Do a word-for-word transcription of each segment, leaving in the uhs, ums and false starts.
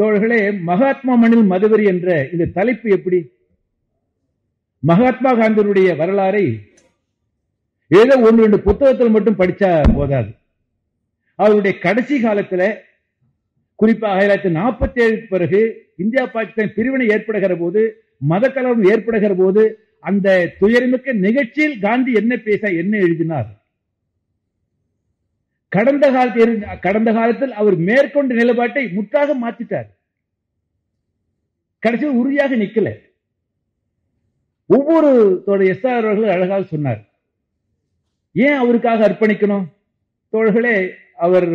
தோழர்களே, மகாத்மா மண்ணில் மதுவரி என்ற இந்த தலைப்பு எப்படி? மகாத்மா காந்தியினுடைய வரலாறை ஏதோ ஒன்று ரெண்டு புத்தகத்தில் மட்டும் படிச்சா போதாது. அவருடைய கடைசி காலத்துல, குறிப்பாக ஆயிரத்தி தொள்ளாயிரத்தி நாற்பத்தி ஏழுக்கு பிறகு இந்தியா பாகிஸ்தான் பிரிவினை ஏற்படுகிற போது, மதக்கலவரம் ஏற்படுகிற போது, அந்த துயரமிக்க நிகழ்ச்சியில் காந்தி என்ன பேச என்ன எழுதினார்? கடந்த காலத்தில் கடந்த காலத்தில் அவர் மேற்கொண்ட நிலைப்பாட்டை முற்றாக மாற்றிட்டார். கடைசியில் உறுதியாக நிக்கல. ஒவ்வொரு தோழர் எஸ் ஆர் அவர்கள் அழகாக சொன்னார், ஏன் அவருக்காக அர்ப்பணிக்கணும்? தோழர்களே, அவர்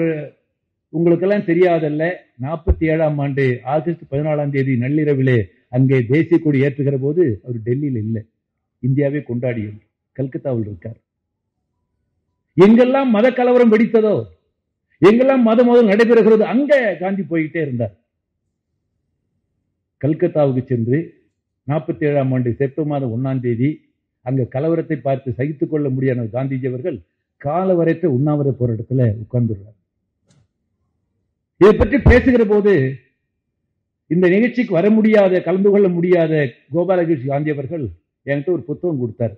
உங்களுக்கெல்லாம் தெரியாதல்ல, நாற்பத்தி ஏழாம் ஆண்டு ஆகஸ்ட் பதினாலாம் தேதி நள்ளிரவிலே அங்கே தேசிய கொடி ஏற்றுகிற போது அவர் டெல்லியில் இல்லை, இந்தியாவே கொண்டாடியும் கல்கத்தாவில் இருக்கார். எங்கெல்லாம் மத கலவரம் வெடித்ததோ, எங்கெல்லாம் மத மோதல் நடைபெறுகிறதோ அங்க காந்தி போய்கிட்டே இருந்தார். கல்கத்தாவுக்கு சென்று நாற்பத்தி ஏழாம் ஆண்டு செப்டம்பர் மாதம் ஒன்னாம் தேதி அங்க கலவரத்தை பார்த்து சகித்துக் கொள்ள முடியாத காந்திஜி அவர்கள் காலவரைத்த உண்ணாவிர போராட்டத்தில் உட்கார்ந்துள்ளார். இதை பற்றி பேசுகிற போது இந்த நிகழ்ச்சிக்கு வர முடியாத, கலந்து கொள்ள முடியாத கோபாலகிருஷ்ண காந்தி அவர்கள் என்கிட்ட ஒரு புத்தகம் கொடுத்தார்.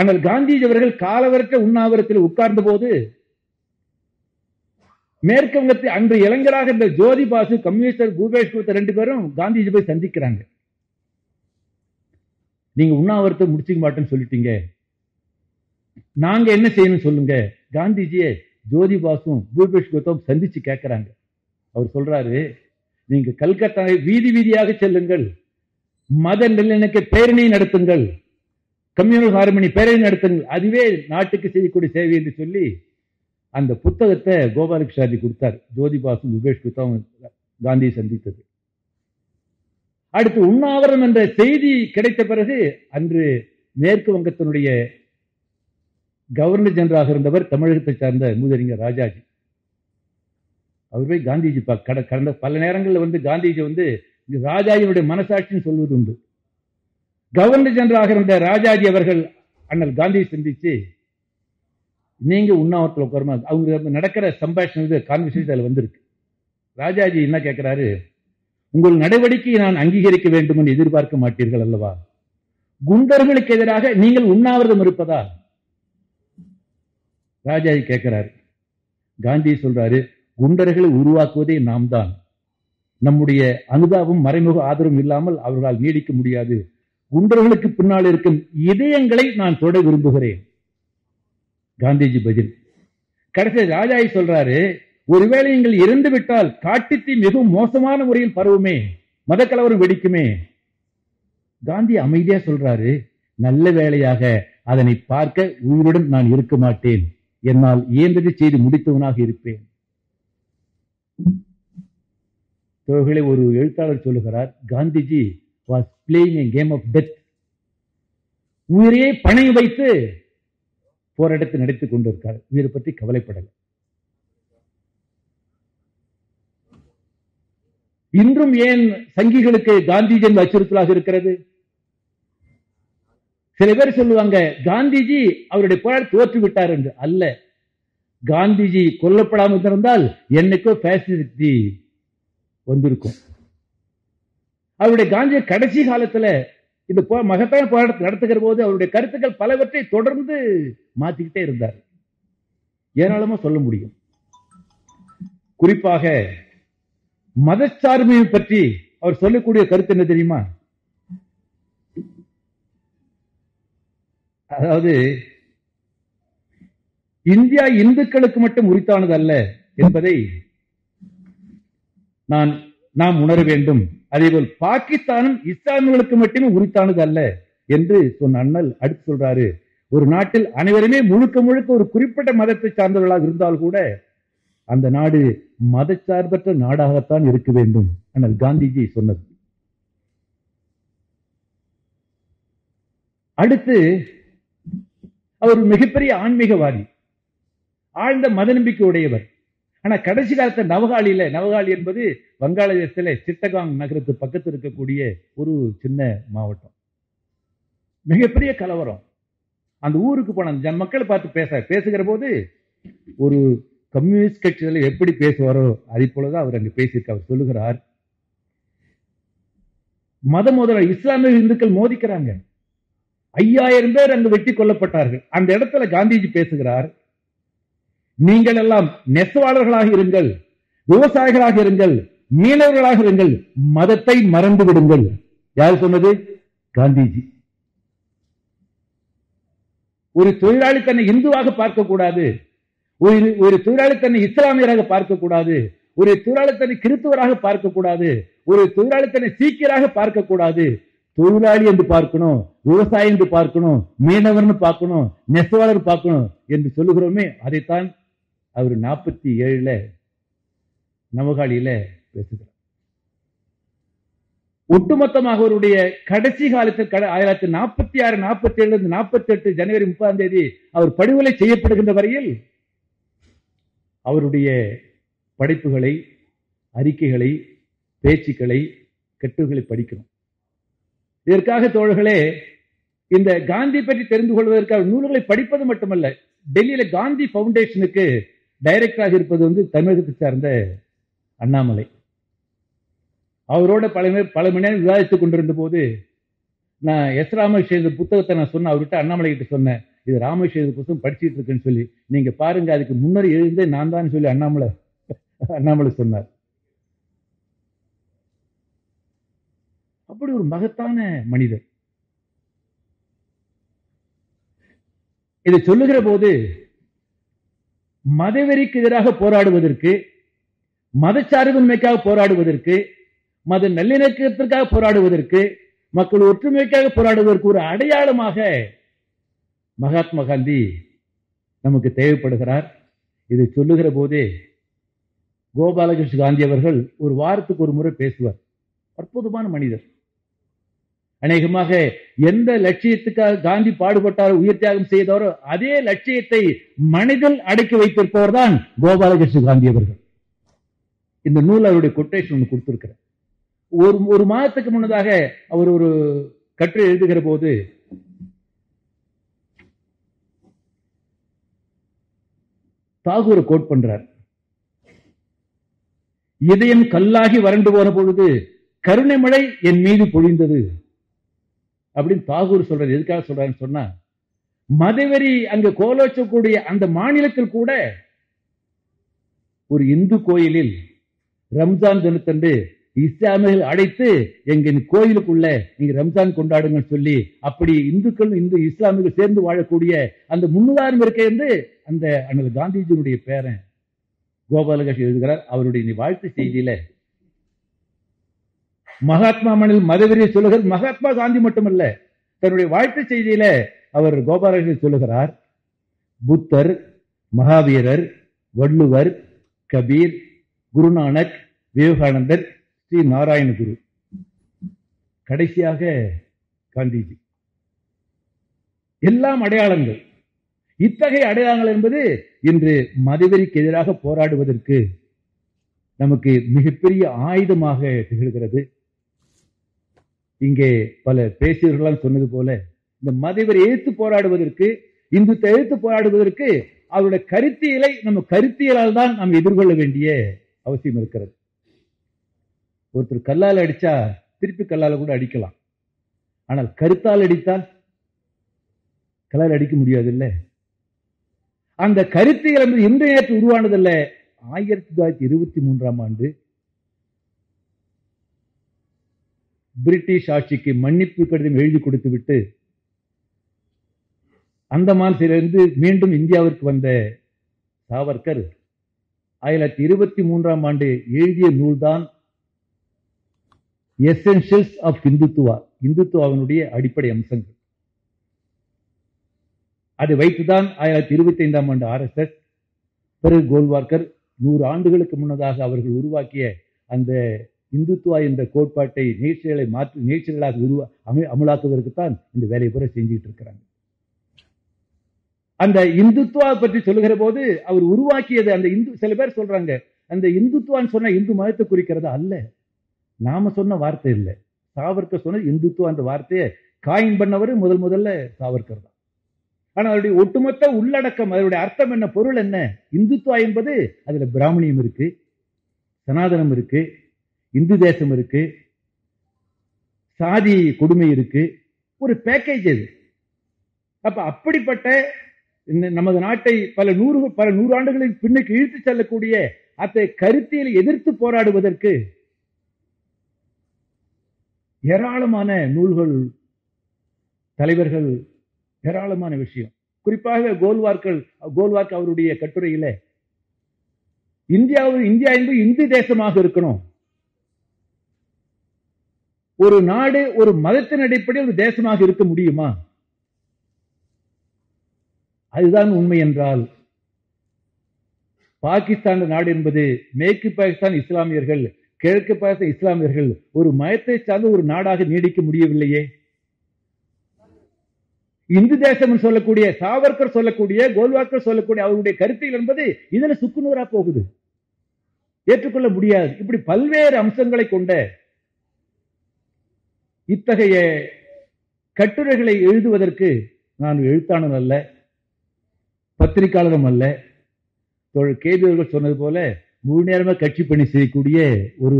ஆனால் காந்திஜி அவர்கள் காலவரற்ற உண்ணாவிரத்தில் உட்கார்ந்த போது மேற்கு வங்கத்தில் அன்று இளைஞராக இருந்த ஜோதி பாசு, கம்யூனிஸ்டர் பூபேஷ் குப்தா ரெண்டு பேரும் காந்திஜி போய் சந்திக்கிறாங்க. நீங்க உண்ணாவிரத்தை முடிச்சுக்க மாட்டேன்னு சொல்லிட்டீங்க, நாங்க என்ன செய்யணும் சொல்லுங்க. காந்திஜியை ஜோதி பாசும் பூபேஷ் குப்தாவும் சந்திச்சு கேட்கிறாங்க. அவர் சொல்றாரு, நீங்க கல்கத்தாவை வீதி வீதியாக செல்லுங்கள், மத நல்லிணக்க பேரணி நடத்துங்கள், கம்யூனல் ஹார்மனி பேரணி நடத்துங்கள், அதுவே நாட்டுக்கு செய்யக்கூடிய சேவை என்று சொல்லி அந்த புத்தகத்தை கோபாலகிருஷ்ணாஜி கொடுத்தார். ஜோதி பாசும் பூபேஷ் குப்தாவும் காந்தியை சந்தித்தது. அடுத்து உண்ணாவிரம் என்ற செய்தி கிடைத்த பிறகு அன்று மேற்கு வங்கத்தினுடைய கவர்னர் ஜெனரலாக இருந்தவர் தமிழகத்தை சார்ந்த மூதறிஞர் ராஜாஜி அவர் போய் காந்திஜி கடந்த பல நேரங்களில் வந்து காந்திஜி வந்து ராஜாஜியினுடைய மனசாட்சின்னு சொல்வது உண்டு. கவர்னர் ஜெனரலாக இருந்த ராஜாஜி அவர்கள் அண்ணல் காந்தியை சந்திச்சு, நீங்க உண்ணாவிரத்தில் உட்காரமா? அவங்க நடக்கிற சம்பாஷண கான்வர்சேஷன் அதில் வந்திருக்கு. ராஜாஜி என்ன கேட்கிறாரு, உங்கள் நடவடிக்கையை நான் அங்கீகரிக்க வேண்டும் என்று எதிர்பார்க்க மாட்டீர்கள் அல்லவா? குண்டர்களுக்கு எதிராக நீங்கள் உண்ணாவிரதம் இருப்பதா? ராஜாஜி கேட்கிறாரு. காந்தி சொல்றாரு, குண்டர்களை உருவாக்குவதே நாம் தான், நம்முடைய அனுதாபம் மறைமுக ஆதரவும் இல்லாமல் அவர்களால் நீடிக்க முடியாது. குண்டர்களுக்கு பின்னால் இருக்கும் இதயங்களை நான் தொட விரும்புகிறேன். காந்திஜி பதில். கடைசி ராஜாஜி சொல்றாரு, ஒருவேளை நீங்கள் இறந்து விட்டால் காட்டுத்தி மிகவும் மோசமான முறையில் பரவுமே, மத கலவரம் வெடிக்குமே. காந்தி அமைதியா சொல்றாரு, நல்ல வேளையாக அதனை பார்க்க உயிருடன் நான் இருக்க மாட்டேன், என்னால் இயந்தது செய்து முடித்தவனாக இருப்பேன். தோழர்களே, ஒரு எழுத்தாளர் சொல்லுகிறார், Gandhiji was playing a game of death. உயிரையே பணை வைத்து போராட்டத்தை நடத்திக் கொண்டிருக்கார். உயிரை பற்றி கவலைப்படல. இன்றும் ஏன் சங்கிகளுக்கு காந்திஜி என்ற அச்சுறுத்தலாக இருக்கிறது? சில பேர் சொல்லுவாங்க, காந்திஜி அவருடைய போராட்டம் தோற்று விட்டார் என்று. அல்ல, காந்திஜி கொல்லப்படாமல் இருந்தால் என்னைக்கோ பேசிட்டி வந்திருக்கும். அவருடைய காந்திய கடைசி காலத்துல இந்த மகத்தான போராட்டத்தை நடத்துகிற போது அவருடைய கருத்துக்கள் பலவற்றை தொடர்ந்து மாத்திக்கிட்டே இருந்தார். ஏராளமா சொல்ல முடியும். குறிப்பாக மதச்சார்மையை பற்றி அவர் சொல்லக்கூடிய கருத்து என்ன தெரியுமா? அதாவது, இந்தியா இந்துக்களுக்கு மட்டும் உரித்தானது அல்ல என்பதை நான் நாம் உணர வேண்டும். அதேபோல் பாகிஸ்தானும் இஸ்லாமியர்களுக்கு மட்டுமே உரித்தானது அல்ல என்று சொன்ன அண்ணல் அடுத்து சொல்றாரு, ஒரு நாட்டில் அனைவருமே முழுக்க முழுக்க ஒரு குறிப்பிட்ட மதத்தை சார்ந்தவர்களாக இருந்தால் கூட அந்த நாடு மதச்சார்பற்ற நாடாகத்தான் இருக்க வேண்டும். அண்ணல் காந்திஜி சொன்னது. அடுத்து, அவர் மிகப்பெரிய ஆன்மீகவாதி, ஆழ்ந்த மத நம்பிக்கை உடையவர். ஆனா கடைசி காலத்தை நவகாலியில, நவகாலி என்பது வங்காளதேசத்துல சிட்டகாங் நகரத்து பக்கத்தில் இருக்கக்கூடிய ஒரு சின்ன மாவட்டம், மிகப்பெரிய கலவரம். அந்த ஊருக்கு போன அந்த மக்கள் பார்த்து பேச பேசுகிற போது ஒரு கம்யூனிஸ்ட் கட்சிகள் எப்படி பேசுவாரோ அதை போலதான் அவர் அங்கு பேசியிருக்க அவர் சொல்லுகிறார். மத மோதல், இஸ்லாமிய இந்துக்கள் மோதிக்கிறாங்க, ஐயாயிரம் பேர் அங்கு வெட்டி கொல்லப்பட்டார்கள். அந்த இடத்துல காந்திஜி பேசுகிறார், நீங்கள் எல்லாம் நெசவாளர்களாக இருங்கள், விவசாயிகளாக இருங்கள், மீனவர்களாக இருங்கள், மதத்தை மறந்து விடுங்கள். யார் சொன்னது? காந்திஜி. ஒரு தொழிலாளி தன்னை இந்துவாக பார்க்கக்கூடாது, ஒரு ஒரு தொழிலாளி தன்னை இஸ்லாமியராக பார்க்கக்கூடாது, ஒரு தொழிலாளி தன்னை கிறிஸ்துவராக பார்க்கக்கூடாது, ஒரு தொழிலாளி தன்னை சீக்கியராக பார்க்கக்கூடாது. தொழிலாளி என்று பார்க்கணும், விவசாயி என்று பார்க்கணும், மீனவர்னு பார்க்கணும், நெசவாளர் பார்க்கணும் என்று சொல்லுகிறோமே, அதைத்தான் அவர் நாற்பத்தி ஏழுல நவகாலியில பேசுகிறார். ஒட்டுமொத்தமாக அவருடைய கடைசி காலத்தில் ஆயிரத்தி நாற்பத்தி ஆறு நாற்பத்தி ஏழுல இருந்து நாற்பத்தி எட்டு ஜனவரி முப்பதாம் தேதி அவர் படுகொலை செய்யப்படுகின்ற வரையில் அவருடைய படைப்புகளை, அறிக்கைகளை, பேச்சுக்களை, கட்டுரைகளை படிக்கிறோம். இதற்காக தோழர்களே, இந்த காந்தி பற்றி தெரிந்து கொள்வதற்காக நூல்களை படிப்பது மட்டுமல்ல, டெல்லியில காந்தி பவுண்டேஷனுக்கு டைரக்டராக இருப்பது வந்து தமிழகத்தை சார்ந்த அண்ணாமலை. அவரோட பல பல மணி நேரம் விவாதித்துக் கொண்டிருந்த போது நான் எஸ் ராமகிருஷ்ணன் புத்தகத்தை நான் சொன்னேன் அவர்கிட்ட, அண்ணாமலை கிட்ட சொன்னேன், இது ராமகிருஷ்ணன் புத்தகம் படிச்சுட்டு இருக்குன்னு சொல்லி, நீங்க பாருங்க அதுக்கு முன்னர் எழுந்தே நான் தான் சொல்லி அண்ணாமலை அண்ணாமலை சொன்னார். அப்படி ஒரு மகத்தான மனிதர். இதை சொல்லுகிற போது மதவெறிக்கு எதிராக போராடுவதற்கு, மதச்சார்பின்மைக்காக போராடுவதற்கு, மத நல்லிணக்கத்திற்காக போராடுவதற்கு, மக்கள் ஒற்றுமைக்காக போராடுவதற்கு ஒரு அடையாளமாக மகாத்மா காந்தி நமக்கு தேவைப்படுகிறார். இதை சொல்லுகிற போதே கோபாலகிருஷ்ண காந்தி அவர்கள் ஒரு வாரத்துக்கு ஒரு முறை பேசுவார். அற்புதமான மனிதர். அநேகமாக எந்த லட்சியத்துக்காக காந்தி பாடுபட்டாரோ, உயிர் தியாகம் செய்தாரோ, அதே லட்சியத்தை மனதில் அடக்கி வைத்திருப்பவர் தான் கோபாலகிருஷ்ண காந்தி அவர்கள். இந்த நூல் அவருடைய கொட்டேஷன் ஒன்று கொடுத்திருக்கிறார். ஒரு ஒரு மாதத்துக்கு முன்னதாக அவர் ஒரு கட்டுரை எழுதுகிற போது தாகூரை கோட் பண்றார். இதயம் கல்லாகி வறண்டு போன பொழுது கருணை மழை என் மீது பொழிந்தது அப்படின்னு தாகூர் சொல்றாரு. எதுக்காக சொல்றாருன்னு சொன்னா, மதவெறி அங்கு கோலோச்சக்கூடிய அந்த மாநிலத்தில் கூட ஒரு இந்து கோயிலில் ரம்ஜான் தினத்தன்று இஸ்லாமியர்கள் அழைத்து, எங்கள் கோயிலுக்குள்ள நீங்க ரம்ஜான் கொண்டாடுங்கன்னு சொல்லி, அப்படி இந்துக்கள் இந்து இஸ்லாமியர்கள் சேர்ந்து வாழக்கூடிய அந்த முன்னுதாரணம் இருக்கிருந்து அந்த அண்ணல் காந்திஜியினுடைய பேரன் கோபாலகிருஷ்ணன் எழுதுகிறார். அவருடைய வாழ்த்து செய்தியில மகாத்மா மனிதர் மதவெறியை சொல்லுகிறார். மகாத்மா காந்தி மட்டுமல்ல, தன்னுடைய வாழ்த்து செய்தியில அவர் கோபாலகிருஷ்ணன் சொல்லுகிறார், புத்தர், மகாவீரர், வள்ளுவர், கபீர், குருநானக், விவேகானந்தர், ஸ்ரீ நாராயண குரு, கடைசியாக காந்திஜி, எல்லாம் அடையாளங்கள். இத்தகைய அடையாளங்கள் என்பது இன்று மதவெறிக்கு எதிராக போராடுவதற்கு நமக்கு மிகப்பெரிய ஆயுதமாக திகழ்கிறது. இங்கே பல பேசியவர்களால் சொன்னது போல, இந்த மதவெறி எதிர்த்து போராடுவதற்கு, இந்துத்தை எதிர்த்து போராடுவதற்கு அவருடைய கருத்தியலை நம்ம கருத்தியலால் தான் நாம் எதிர்கொள்ள வேண்டிய அவசியம் இருக்கிறது. ஒருத்தர் கல்லால் அடிச்சா திருப்பி கல்லால் கூட அடிக்கலாம், ஆனால் கருத்தால் அடித்தால் கல்லால் அடிக்க முடியாது இல்லை. அந்த கருத்தியல் என்பது இன்று நேற்று உருவானதல்ல. ஆயிரத்தி தொள்ளாயிரத்தி இருபத்தி மூன்றாம் ஆண்டு பிரிட்டிஷ் ஆட்சிக்கு மன்னிப்பு கடிதம் எழுதி கொடுத்து விட்டு அந்தமான் சிலிருந்து மீண்டும் இந்தியாவிற்கு வந்த சாவர்கர் ஆயிரத்தி இருபத்தி மூன்றாம் ஆண்டு எழுதிய நூல்தான் எசென்ஷியல்ஸ் ஆஃப் இந்துத்துவா, இந்துத்துவாவினுடைய அடிப்படை அம்சங்கள். அதை வைத்துதான் ஆயிரத்தி இருபத்தி ஐந்தாம் ஆண்டு ஆர் எஸ் எஸ், பிறகு கோல்வார்கர், நூறு ஆண்டுகளுக்கு முன்னதாக அவர்கள் உருவாக்கிய அந்த இந்துத்துவா என்ற கோட்பாட்டை நீச்சலை மாற்றி நீச்சலாக உருவா அமை அமலாக்குவதற்குத்தான் இந்த வேலை புற செஞ்சுட்டு இருக்கிறாங்க. அந்த இந்துத்துவா பற்றி சொல்லுகிற போது அவர் உருவாக்கியது அந்த இந்து, சில பேர் சொல்றாங்க அந்த இந்துத்துவான்னு சொன்னா இந்து மதத்தை குறிக்கிறதா அல்ல, நாம சொன்ன வார்த்தை இல்லை, சாவர்கர் சொன்ன இந்துத்துவா என்ற வார்த்தையை காயின் பண்ணவரு முதல் முதல்ல சாவர்கர் தான். ஆனா அவருடைய ஒட்டுமொத்த உள்ளடக்கம், அவருடைய அர்த்தம் என்ன, பொருள் என்ன? இந்துத்துவா என்பது அதுல பிராமணியம் இருக்கு, சனாதனம் இருக்கு, இந்து தேசம் இருக்கு, சாதி கொடுமை இருக்கு, ஒரு பேக்கேஜ் அது. அப்ப அப்படிப்பட்ட நமது நாட்டை பல நூறு பல நூறாண்டுகளின் பின்னுக்கு இழுத்து செல்லக்கூடிய அத்தகைய கருத்தியலை எதிர்த்து போராடுவதற்கு ஏராளமான நூல்கள், தலைவர்கள், ஏராளமான விஷயம். குறிப்பாக கோல்வார்க்கர் கோல்வார்க் அவருடைய கட்டுரையில இந்தியாவில் இந்தியா என்பது இந்து தேசமாக இருக்கணும், ஒரு நாடு ஒரு மதத்தின் அடிப்படையில் ஒரு தேசமாக இருக்க முடியுமா, அதுதான் உண்மை என்றால் பாகிஸ்தான் நாடு என்பது மேற்கு பாகிஸ்தான் இஸ்லாமியர்கள், கிழக்கு பாகிஸ்தான் இஸ்லாமியர்கள் ஒரு மதத்தை சார்ந்த ஒரு நாடாக நீடிக்க முடியவில்லையே. இந்து தேசம் சொல்லக்கூடிய சாவர்கர் சொல்லக்கூடிய கோல்வார்கர் சொல்லக்கூடிய அவருடைய கருத்தில் என்பது இதுல சுக்குநூறா போகுது, ஏற்றுக்கொள்ள முடியாது. இப்படி பல்வேறு அம்சங்களை கொண்ட இத்தகைய கட்டுரைகளை எழுதுவதற்கு நான் எழுத்தாளன் அல்ல, பத்திரிகையாளரும் அல்ல. தோழர் கேபி அவர்கள் சொன்னது போல முழு நேரமாக கட்சி பணி செய்யக்கூடிய ஒரு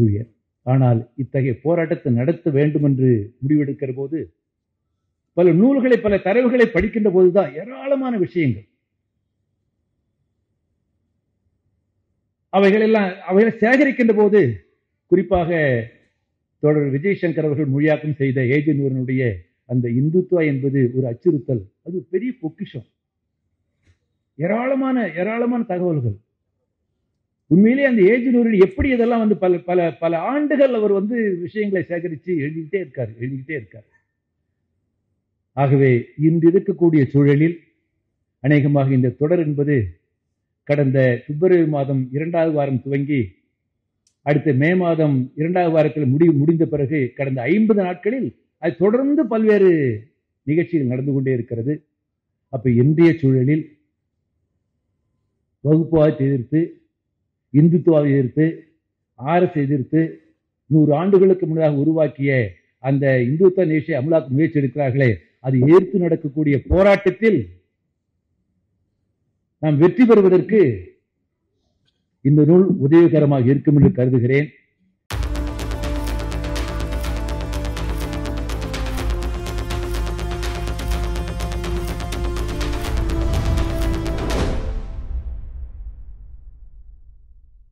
ஊழியர். ஆனால் இத்தகைய போராட்டத்தை நடத்த வேண்டும் என்று முடிவெடுக்கிற போது பல நூல்களை பல தரவுகளை படிக்கின்ற போதுதான் ஏராளமான விஷயங்கள் அவைகள் எல்லாம் அவைகளை சேகரிக்கின்ற போது, குறிப்பாக தோழர் விஜய் சங்கர் அவர்கள் மொழியாக்கம் செய்த ஏஜி நூரனுடைய அந்த இந்துத்துவா என்பது ஒரு அச்சுறுத்தல், அது பெரிய பொக்கிஷம். ஏராளமான ஏராளமான தகவல்கள் உண்மையிலே அந்த ஏஜி நூரன் எப்படி இதெல்லாம் வந்து பல பல பல ஆண்டுகள் அவர் வந்து விஷயங்களை சேகரித்து எழுதிக்கிட்டே இருக்காரு எழுதிக்கிட்டே இருக்காரு ஆகவே இன்று இருக்கக்கூடிய சூழலில் அநேகமாக இந்த தொடர் என்பது கடந்த பிப்ரவரி மாதம் இரண்டாவது வாரம் துவங்கி அடுத்த மே மாதம் இரண்டாவது வாரத்தில் முடி முடிந்த பிறகு கடந்த ஐம்பது நாட்களில் அது தொடர்ந்து பல்வேறு நிகழ்ச்சிகள் நடந்து கொண்டே இருக்கிறது. அப்போ இந்திய சூழலில் வகுப்புவாதத்தை எதிர்த்து, இந்துத்துவாவை எதிர்த்து, ஆர்எஸ் எதிர்த்து நூறு ஆண்டுகளுக்கு முன்னதாக உருவாக்கிய அந்த இந்துத்துவ நிகழ்ச்சியை அமலாக்க முயற்சி எடுக்கிறார்களே, அது எதிர்த்து நடக்கக்கூடிய போராட்டத்தில் நாம் வெற்றி பெறுவதற்கு இந்த நூல் உதவிகரமாக இருக்கும் என்று கருதுகிறேன்.